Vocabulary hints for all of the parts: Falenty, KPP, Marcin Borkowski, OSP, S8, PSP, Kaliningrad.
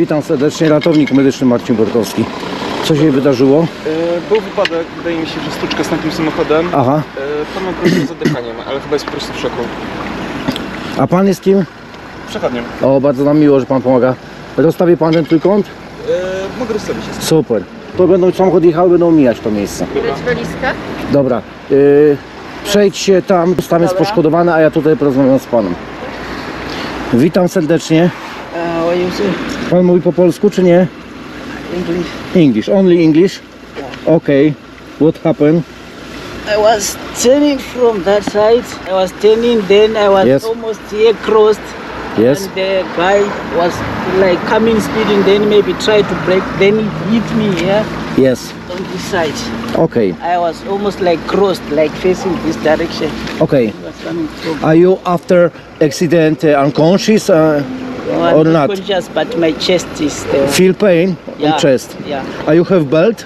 Witam serdecznie, ratownik medyczny Marcin Borkowski. Co się wydarzyło? Był wypadek, wydaje mi się, że stłuczka z takim samochodem. Aha. Pan ma problem z zadechaniem, ale chyba jest po prostu w szoku. A pan jest kim? Przechodniem. O, bardzo nam miło, że pan pomaga. Rozstawi pan ten trójkąt? Mogę rozstawić. Super. To będą samochody jechały, będą mijać to miejsce. Dobra. Przejdź się tam, tam jest poszkodowana, a ja tutaj porozmawiam z panem. Witam serdecznie. Pan mówi po polsku, czy nie? English. English, only English? Yeah. Okay, what happened? I was turning from that side, I was turning, then I was almost here crossed. Yes. And the guy was like coming speeding, then maybe tried to brake, then he hit me here. Yeah? Yes. On this side. Okay. I was almost like crossed, like facing this direction. Okay. Are you after accident unconscious? Or not conscious, but my chest is there. Feel pain on chest? Yeah. Are you have belt?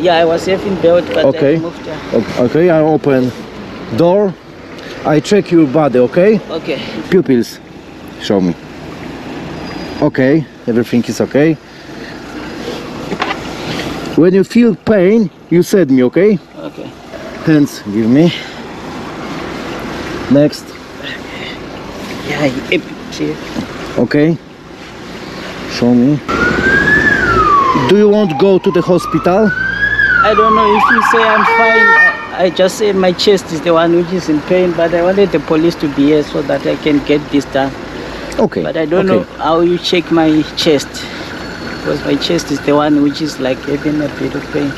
Yeah, I was having belt, but I moved there. Okay, I open door. I check your body, okay? Okay. Pupils, show me. Okay, everything is okay. When you feel pain, you said me, okay? Okay. Hands, give me. Next. Yeah, epic. Okay, show me. Do you want to go to the hospital? I don't know, if you say I'm fine, I just say my chest is the one which is in pain, but I wanted the police to be here so that I can get this done. Okay. But I don't know how you check my chest, because my chest is the one which is like having a bit of pain.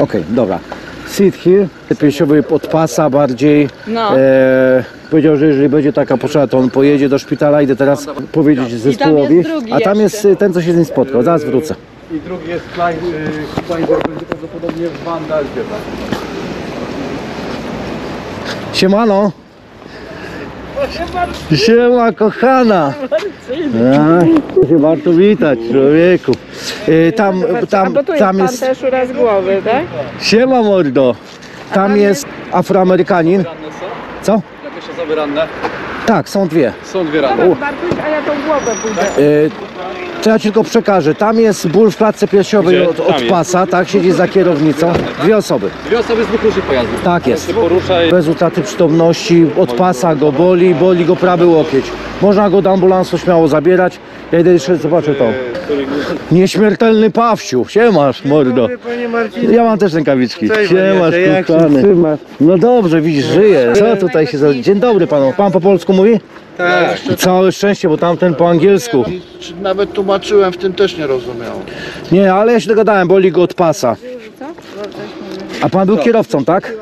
Okay, dobra. Sit here. Lepiej się od pasa bardziej. No. Powiedział, że jeżeli będzie taka potrzeba, to on pojedzie do szpitala. Idę teraz powiedzieć zespołowi. A tam jest ten, co się z nim spotkał. Zaraz wrócę. I drugi jest Klein, będzie prawdopodobnie w bandażu. Siemano. Siema kochana. Się warto witać, człowieku. Tam jest pan też uraz głowy, tak? Siema mordo. Tam jest Afroamerykanin. Co? Są ranne? Tak, są dwie. Są dwie ranne. A ja tą głowę pójdę. To ja tylko przekażę. Tam jest ból w klatce piersiowej od pasa, tak? Siedzi za kierownicą. Dwie osoby. Dwie osoby z dwóch różnych pojazdów. Tak jest. Bez utraty przytomności, od pasa go boli, boli go prawy łokieć. Można go do ambulansu śmiało zabierać. Ja idę jeszcze zobaczę to. Nieśmiertelny Pawsiu. Siemasz, mordo. Ja mam też rękawiczki. Siemasz, kochany. No dobrze, widzisz, żyje. Co tutaj się za... Dzień dobry panu. Pan po polsku mówi? Tak. Całe szczęście, bo tamten po angielsku. Nawet tłumaczyłem, w tym też nie rozumiał. Nie, ale ja się dogadałem, boli go od pasa. A pan był kierowcą, tak?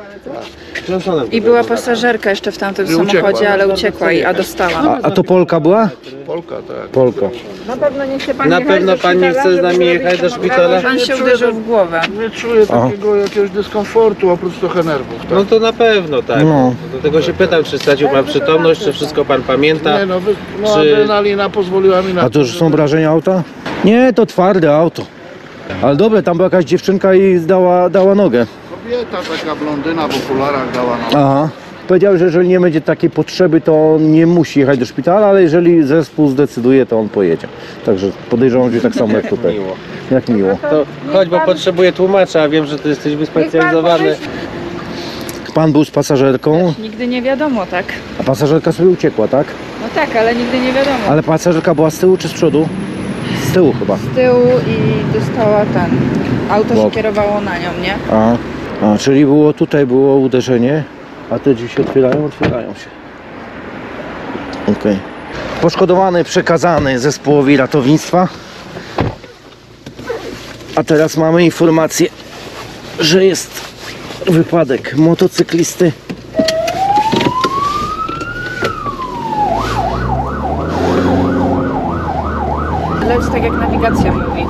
I była pasażerka jeszcze w tamtym samochodzie, ale uciekła i dostała. A to Polka była? Polka, tak. Polka. Na pewno nie chce pan jechać. Na pewno pan nie chce z nami jechać do szpitala. Pan się uderzył w głowę. Nie czuję takiego jakiegoś dyskomfortu, oprócz trochę nerwów. Tak? No to na pewno, tak. No. Dlatego się pytam, czy stracił pan przytomność, czy wszystko pan pamięta. Nie, no adrenalina pozwoliła mi na to. A to już są wrażenia auta? Nie, to twarde auto. Ale dobre, tam była jakaś dziewczynka i dała nogę. Kobieta, taka blondyna w okularach dała nogę. Aha. Powiedział, że jeżeli nie będzie takiej potrzeby, to on nie musi jechać do szpitala, ale jeżeli zespół zdecyduje, to on pojedzie. Także podejrzewam, że tak samo jak tutaj. Miło. Jak miło. To chodź, bo potrzebuję tłumacza, a wiem, że ty jesteś wyspecjalizowany. Pan był z pasażerką? Nigdy nie wiadomo, tak. A pasażerka sobie uciekła, tak? No tak, ale nigdy nie wiadomo. Ale pasażerka była z tyłu czy z przodu? Z tyłu chyba. Z tyłu i dostała ten. Auto się kierowało na nią, nie? A czyli było tutaj, było uderzenie, a te drzwi się otwierają się. Okej. Poszkodowany przekazany zespołowi ratownictwa. A teraz mamy informację, że jest wypadek motocyklisty. Leć tak jak nawigacja mówi.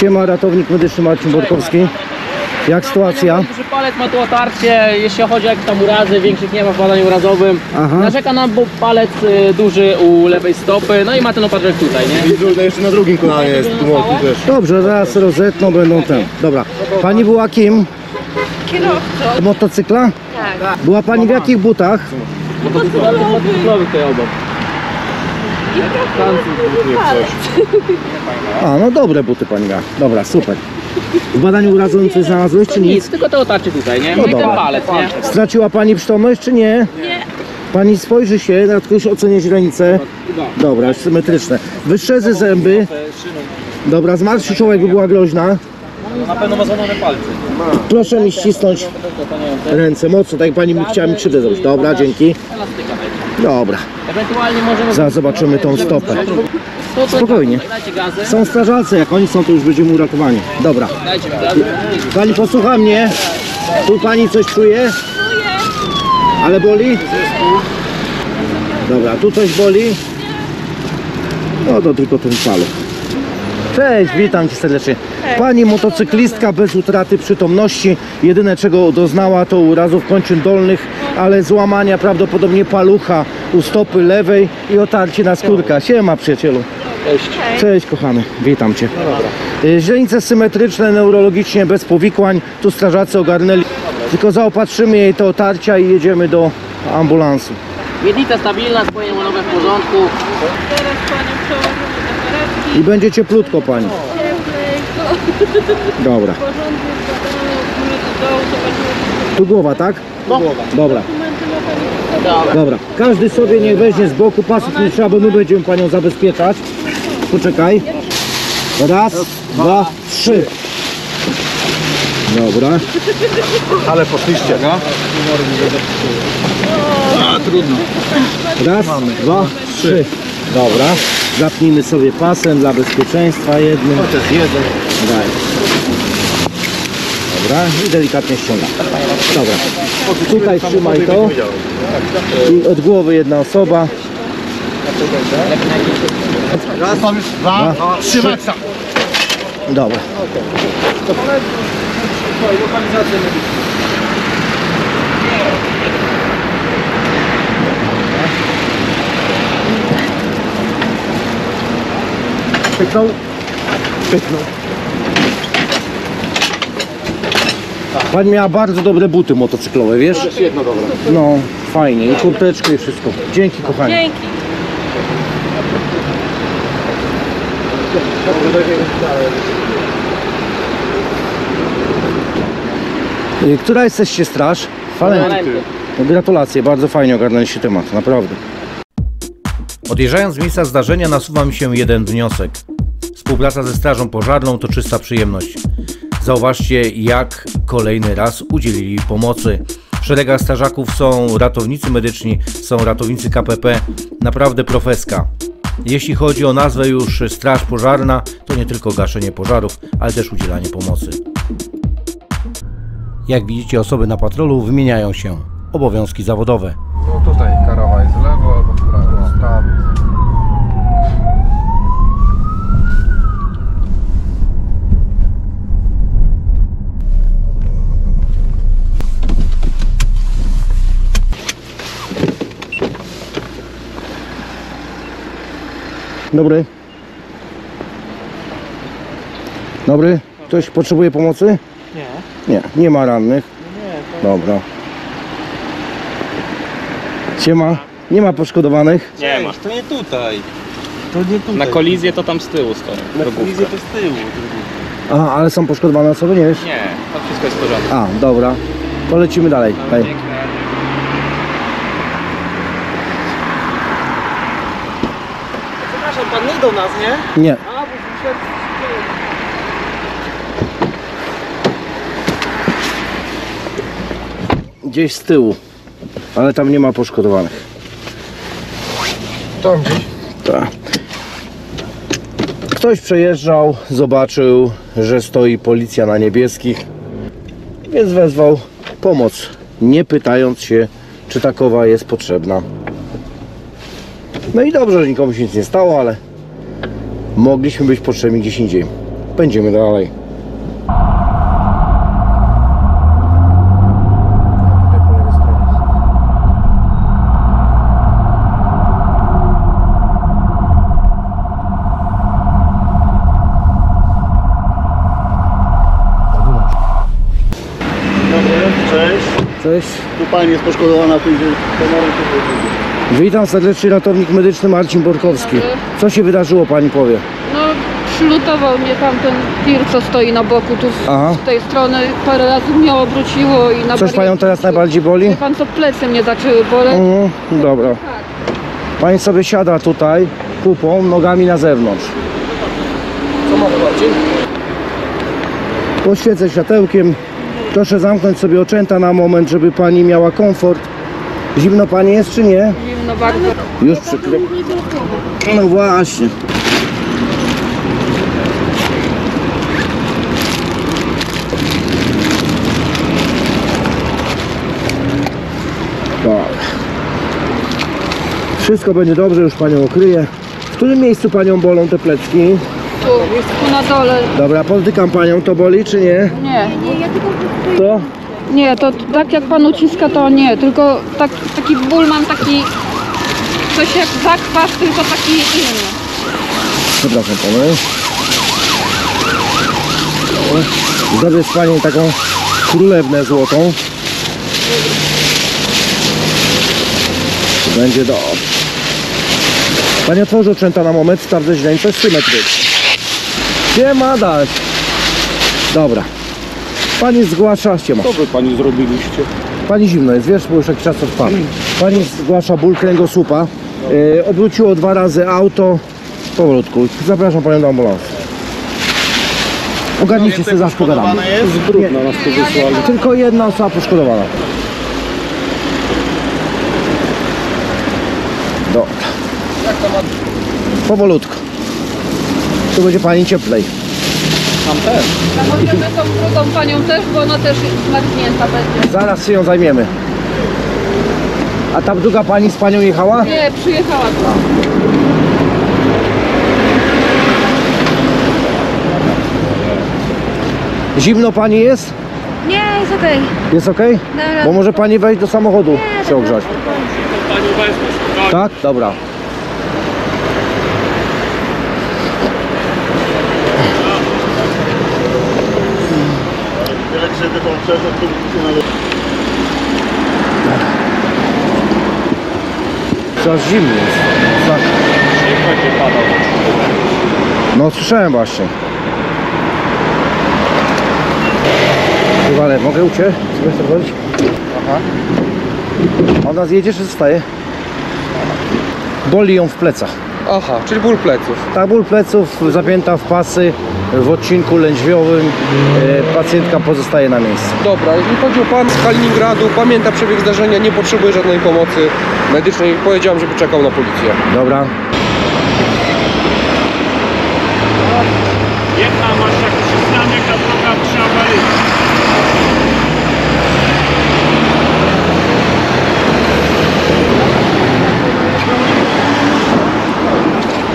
Siema, ratownik medyczny Marcin Borkowski. Jak sytuacja? Duży palec ma tu otarcie, jeśli chodzi o jakieś tam urazy, większych nie ma w badaniu urazowym. Aha. Narzeka nam, bo palec duży u lewej stopy, no i ma ten opadek tutaj, nie? I duży, jeszcze na drugim kolanie jest, tu też. Dobrze, zaraz rozetną, będą ten. Dobra. Pani była kim? Kierowcą. Motocykla? Tak. Była pani w jakich butach? Motocyklowy tutaj obok. A, no dobre buty pani ma. Dobra, super. W badaniu urazowym coś znalazłeś, czy nic? Tylko to otarcie tutaj, nie? No i ten palec, nie? Straciła pani przytomność, czy nie? Nie. Pani spojrzy się, na którąś ocenię źrenicę. Dobra, symetryczne. Wyszczerzy zęby. Dobra, zmarszczy czołek, by była groźna. Na pewno ma złamane palce. Proszę mi ścisnąć ręce mocno, tak jak pani mi chciała mi krzywdę zrobić. Dobra, dzięki. Dobra. Zaraz zobaczymy tą stopę. Spokojnie. Są strażacy, jak oni są, to już będziemy uratowani. Dobra. Pani posłucha mnie. Tu pani coś czuje? Ale boli? Dobra, tu coś boli? No to tylko ten palec. Cześć, witam cię serdecznie. Pani motocyklistka bez utraty przytomności. Jedyne czego doznała to urazów kończyn dolnych, ale złamania prawdopodobnie palucha u stopy lewej i otarcie na skórka. Siema przyjacielu. Cześć. Cześć kochany, witam cię. Źrenice symetryczne, neurologicznie bez powikłań. Tu strażacy ogarnęli. Tylko zaopatrzymy jej te otarcia i jedziemy do ambulansu. Miednica stabilna, swoje nowe w porządku. I będzie cieplutko pani. Dobra. Tu głowa, tak? No. Dobra. Dobra. Każdy sobie niech weźmie z boku, pasów nie trzeba, bo my będziemy panią zabezpieczać. Poczekaj. Raz, dwa, trzy. Dobra. Ale poszliście, no? A, trudno. Raz, dwa, trzy. Dobra. Zapnijmy sobie pasem dla bezpieczeństwa jednym. Chociaż jeden. Dobra, i delikatnie ściągam. Dobra, tutaj trzymaj to. I od głowy jedna osoba. Raz, dwa, trzy. Dobra. Pyknął? Pyknął. Pani miała bardzo dobre buty motocyklowe, wiesz? Jeszcze jedno dobre. No, fajnie. I kurteczkę i wszystko. Dzięki, kochanie. Dzięki. Która jesteście straż? Falenty. Gratulacje, bardzo fajnie ogarnęliście temat, naprawdę. Odjeżdżając z miejsca zdarzenia nasuwa mi się jeden wniosek. Współpraca ze strażą pożarną to czysta przyjemność. Zauważcie, jak kolejny raz udzielili pomocy. W szeregach strażaków są ratownicy medyczni, są ratownicy KPP. Naprawdę profeska. Jeśli chodzi o nazwę już straż pożarna, to nie tylko gaszenie pożarów, ale też udzielanie pomocy. Jak widzicie, osoby na patrolu wymieniają się. Obowiązki zawodowe. No tutaj karawa jest w lewo albo w prawo. Tam. Dobry. Dobry. Ktoś potrzebuje pomocy? Nie. Nie, nie ma rannych. Nie. Dobra. Siema. Nie ma poszkodowanych? Nie ma. To nie tutaj. Na kolizję to tam z tyłu stoi. Na kolizję to z tyłu. Aha, ale są poszkodowane osoby, nie wiesz? Nie, to wszystko jest w porządku. A, dobra. To lecimy dalej. Hej. Przepraszam, pan nie do nas, nie? Nie. A, bo wyszedł z tyłu. Gdzieś z tyłu. Ale tam nie ma poszkodowanych. Tam gdzieś? Tak. Ktoś przejeżdżał, zobaczył, że stoi policja na niebieskich, więc wezwał pomoc, nie pytając się, czy takowa jest potrzebna. No i dobrze, że nikomu się nic nie stało, ale mogliśmy być potrzebni gdzieś indziej. pędzimy dalej. Cześć. Tu pani jest poszkodowana, pójdzie komorem. Witam serdecznie, ratownik medyczny Marcin Borkowski. Co się wydarzyło, pani powie? No, przylutował mnie tamten tir, co stoi na boku, tu z tej strony. Parę razy mnie obróciło i na coś panią teraz najbardziej boli? Wie pan, co plecy mnie zaczęły boleć. Dobra. Pani sobie siada tutaj, pupą, nogami na zewnątrz. Co mamy, Marcin? Poświecę światełkiem. Proszę zamknąć sobie oczęta na moment, żeby pani miała komfort. Zimno pani jest, czy nie? Zimno bardzo. Już przykro. No właśnie. Tak. Wszystko będzie dobrze, już panią okryję. W którym miejscu panią bolą te plecki? Tu na dole. Dobra, podtykam panią, to boli czy nie? Nie. To? Nie, to tak jak pan uciska, to nie, tylko tak, taki ból mam, taki coś jak zakwas, tylko taki inny. Przepraszam panią. Zrobię z panią taką królewnę złotą. Będzie dobrze. Pani otworzy oczęta na moment, sprawdzę źle, to jest symetryczne. Nie ma dać. Dobra. Pani zgłasza się ma. Co wy pani zrobiliście? Pani zimno jest, wiesz, bo już jakiś czas odpadł. Pani zgłasza ból kręgosłupa. Obróciło 2 razy auto. Powolutku. Zapraszam panią do ambulansu. Ogarnijcie się, zaraz pogadamy. Tylko jedna osoba poszkodowana. Dobra. Powolutku. Tu będzie pani cieplej. Tam też. Zamoczymy tą drugą panią też, bo ona też zmarznięta będzie. Zaraz się ją zajmiemy. A ta druga pani z panią jechała? Nie, przyjechała tu. Zimno pani jest? Nie, jest okej. Jest okej? Okay? Bo może pani wejść do samochodu, nie, się ogrzać. Tak? Dobra. Coraz zimniej jest. Tak. No słyszałem właśnie. Chyba, mogę uciec? Aha. Ona zjedzie czy zostaje? Boli ją w plecach. Aha, czyli ból pleców. Tak, ból pleców, zapięta w pasy. W odcinku lędźwiowym pacjentka pozostaje na miejscu. Dobra, jeżeli chodzi o pan z Kaliningradu, pamięta przebieg zdarzenia, nie potrzebuje żadnej pomocy medycznej. Powiedziałem, żeby czekał na policję. Dobra. Jedna masz jakiś znanek, a druga trzeba iść.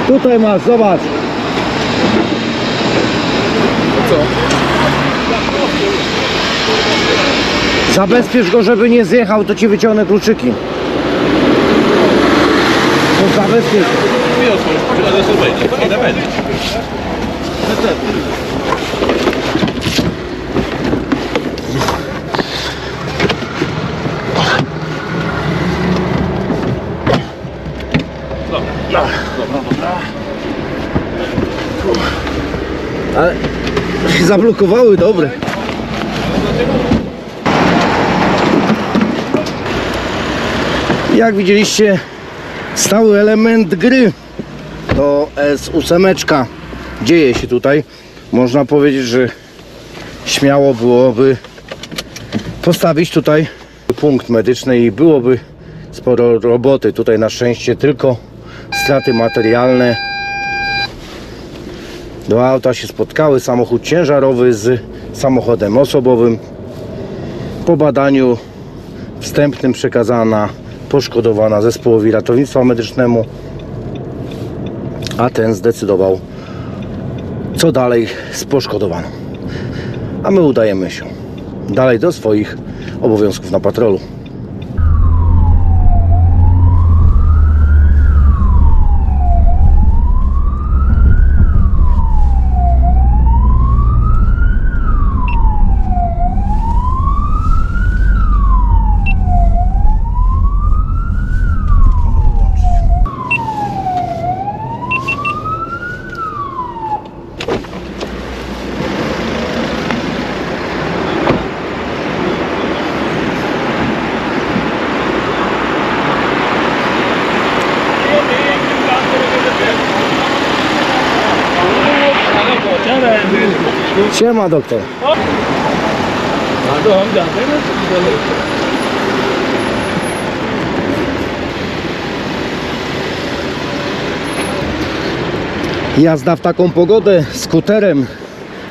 Tutaj masz, zobacz. Zabezpiecz go, żeby nie zjechał, to ci wyciągnę kluczyki. To zabezpiecz. Ale się zablokowały, dobre. Jak widzieliście, stały element gry to S8. Dzieje się tutaj. Można powiedzieć, że śmiało byłoby postawić tutaj punkt medyczny i byłoby sporo roboty. Tutaj na szczęście tylko straty materialne. Do auta się spotkały samochód ciężarowy z samochodem osobowym. Po badaniu wstępnym przekazana poszkodowana zespołowi ratownictwa medycznemu, a ten zdecydował, co dalej z poszkodowaną. A my udajemy się dalej do swoich obowiązków na patrolu. Siema, doktor. Jazda w taką pogodę skuterem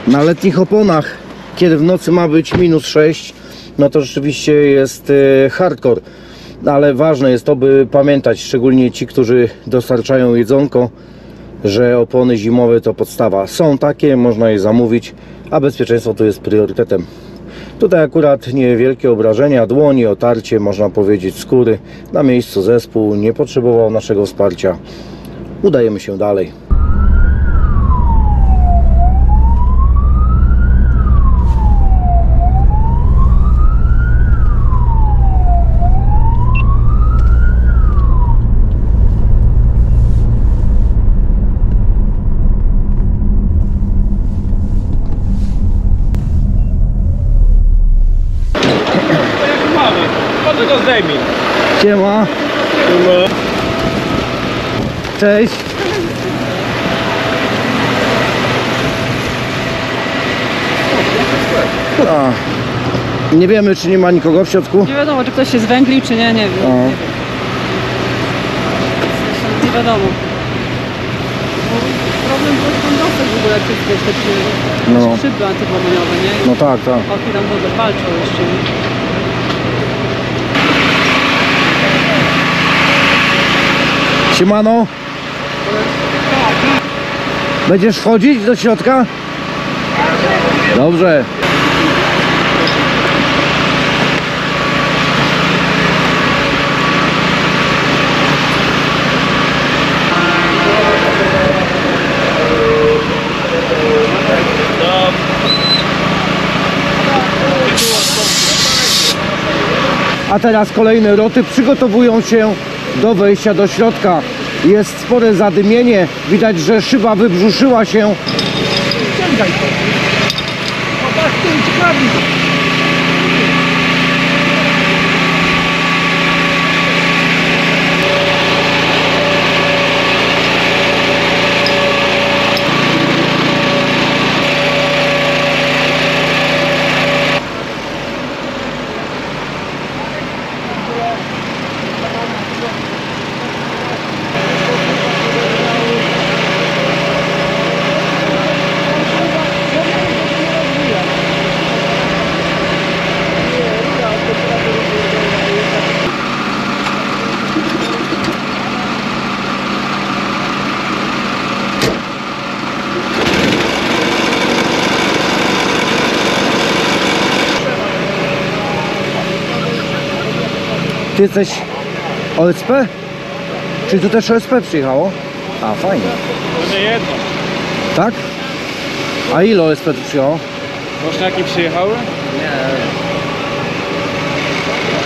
na letnich oponach, kiedy w nocy ma być -6, no to rzeczywiście jest hardcore. Ale ważne jest to, by pamiętać, szczególnie ci, którzy dostarczają jedzonko, że opony zimowe to podstawa. Są takie, można je zamówić, a bezpieczeństwo tu jest priorytetem. Tutaj akurat niewielkie obrażenia dłoni, otarcie, można powiedzieć, skóry. Na miejscu zespół nie potrzebował naszego wsparcia. Udajemy się dalej. Siema. Cześć. A, nie wiemy, czy nie ma nikogo w środku. Nie wiadomo, czy ktoś się zwęglił, czy nie, nie wiem. Nie wiadomo. Problem był z kondosem w ogóle, jak to jest takie szyby antypłomieniowe, nie? No tak, tak. Oki tam dobrze walczą jeszcze. Siemano. Będziesz wchodzić do środka? Dobrze. A teraz kolejne roty przygotowują się do wejścia do środka. Jest spore zadymienie, widać, że szyba wybrzuszyła się. Ty jesteś OSP? Czy tu też OSP przyjechało? A, fajnie. To nie jedno. Tak? A ile OSP tu przyjechało? Bośniaki przyjechały? Nie.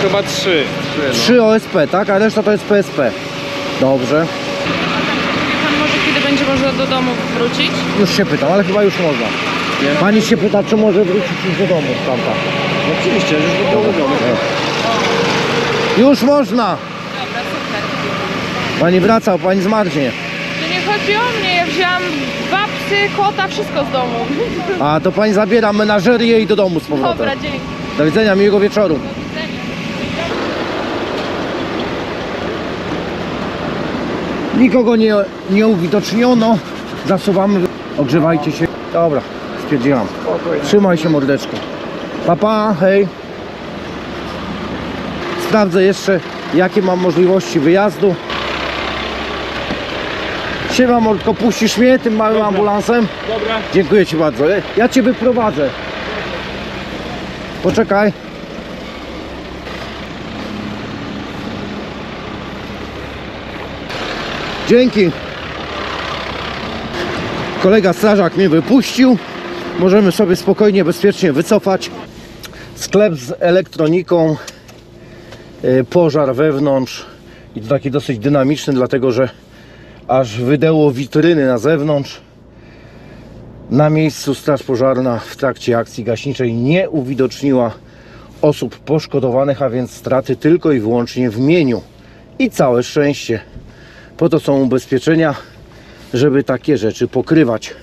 Chyba trzy OSP, tak? A reszta to jest PSP. Dobrze. Pan może kiedy będzie można do domu wrócić? Już się pytam, ale chyba już można. Pani się pyta, czy może wrócić już do domu tamta. No oczywiście, już do domu. Już można! Dobra, super. Pani wraca, pani zmarznie. To nie chodzi o mnie, ja wzięłam dwa psy, kota, wszystko z domu. A to pani zabiera menażerię i do domu z powrotem. Dobra, dzięki. Do widzenia, miłego wieczoru. Do widzenia. Nikogo nie uwidoczniono. Zasuwamy, ogrzewajcie się. Dobra, spierdziłam. Trzymaj się, mordeczko. Pa, pa, hej. Sprawdzę jeszcze, jakie mam możliwości wyjazdu. Siema mordko, puścisz mnie tym małym ambulansem? Dobra. Dziękuję ci bardzo. Ja cię wyprowadzę. Poczekaj. Dzięki. Kolega strażak mnie wypuścił. Możemy sobie spokojnie, bezpiecznie wycofać. Sklep z elektroniką. Pożar wewnątrz. I to taki dosyć dynamiczny, dlatego że aż wydeło witryny na zewnątrz. Na miejscu straż pożarna w trakcie akcji gaśniczej nie uwidoczniła osób poszkodowanych, a więc straty tylko i wyłącznie w mieniu. I całe szczęście. Po to są ubezpieczenia, żeby takie rzeczy pokrywać.